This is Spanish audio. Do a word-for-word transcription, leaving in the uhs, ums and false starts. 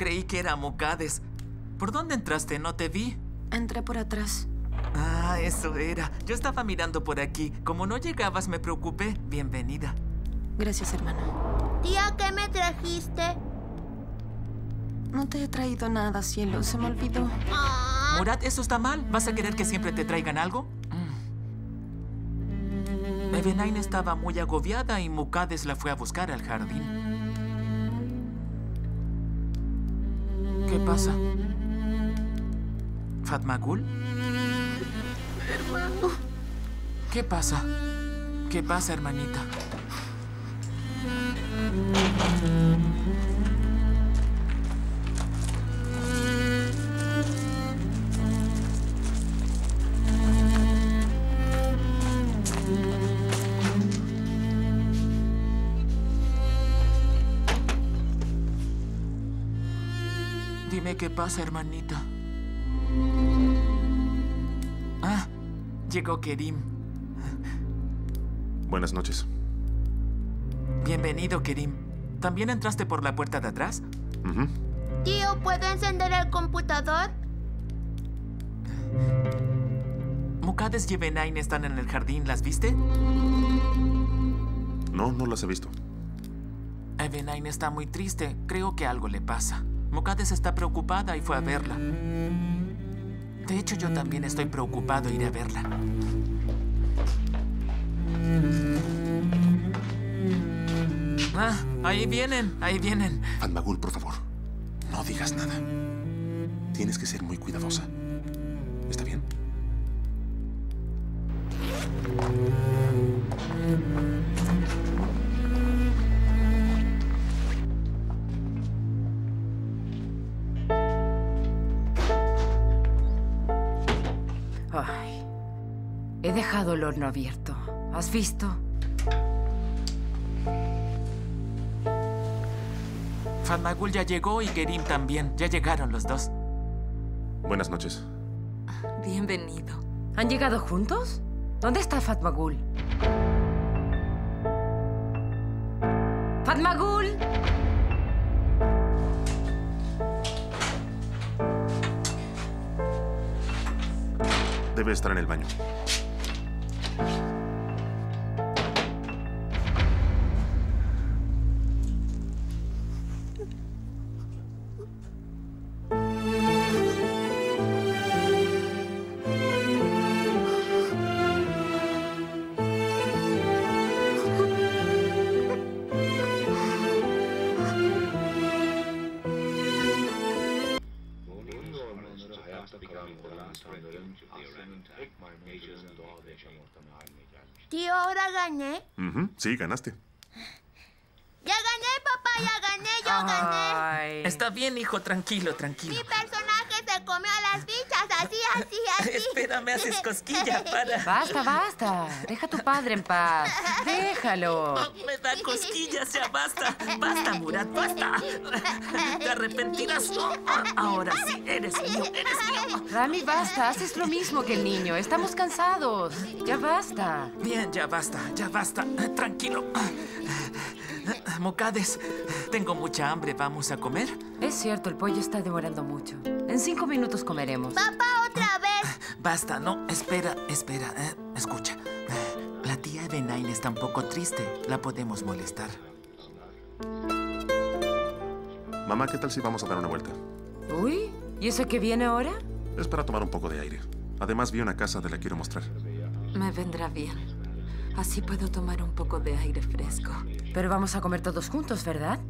Creí que era Mukaddes. ¿Por dónde entraste? No te vi. Entré por atrás. Ah, eso era. Yo estaba mirando por aquí. Como no llegabas, me preocupé. Bienvenida. Gracias, hermana. Tía, ¿qué me trajiste? No te he traído nada, cielo. Se me olvidó. Ah. Murat, eso está mal. ¿Vas a querer que siempre te traigan algo? Mm. Ebe Nine estaba muy agobiada y Mukaddes la fue a buscar al jardín. ¿Qué pasa? ¿Fatmagül? Hermano. ¿Qué pasa? ¿Qué pasa, hermanita? Dime qué pasa, hermanita. Ah, llegó Kerim. Buenas noches. Bienvenido, Kerim. ¿También entraste por la puerta de atrás? Uh-huh. Tío, ¿puedo encender el computador? Mukaddes y Ebe Nine están en el jardín. ¿Las viste? No, no las he visto. Ebe Nine está muy triste. Creo que algo le pasa. Mukaddes está preocupada y fue a verla. De hecho, yo también estoy preocupado. Iré a verla. Ah, ahí vienen, ahí vienen. Fatmagül, por favor, no digas nada. Tienes que ser muy cuidadosa. ¿Está bien? Ay, he dejado el horno abierto. ¿Has visto? Fatmagül ya llegó y Kerim también. Ya llegaron los dos. Buenas noches. Bienvenido. ¿Han llegado juntos? ¿Dónde está Fatmagül? ¡Fatmagül! Debe estar en el baño. Tío, ¿ahora gané? Uh-huh. Sí, ganaste. ¡Ya gané, papá! ¡Ya gané! ¡Yo gané! Ay. Está bien, hijo. Tranquilo, tranquilo. Mi personaje se comió las fichas. Así, así, así. Espera, me haces cosquilla. Para. Basta, basta. Deja a tu padre en paz. Déjalo. No, me da cosquillas. Ya basta. Basta, Murat, basta. Te arrepentirás. No. Ahora sí. Eres mío. Eres mío. Rahmi, basta. Haces lo mismo que el niño. Estamos cansados. Ya basta. Bien, ya basta. Ya basta. Tranquilo. Mukaddes, tengo mucha hambre. ¿Vamos a comer? Es cierto, el pollo está demorando mucho. En cinco minutos comeremos. ¡Papá, otra vez! Basta, no. Espera, espera. Eh, escucha. La tía Ebe Nine está un poco triste. La podemos molestar. Mamá, ¿qué tal si vamos a dar una vuelta? Uy, ¿y eso que viene ahora? Es para tomar un poco de aire. Además, vi una casa que la quiero mostrar. Me vendrá bien. Así puedo tomar un poco de aire fresco. Pero vamos a comer todos juntos, ¿verdad?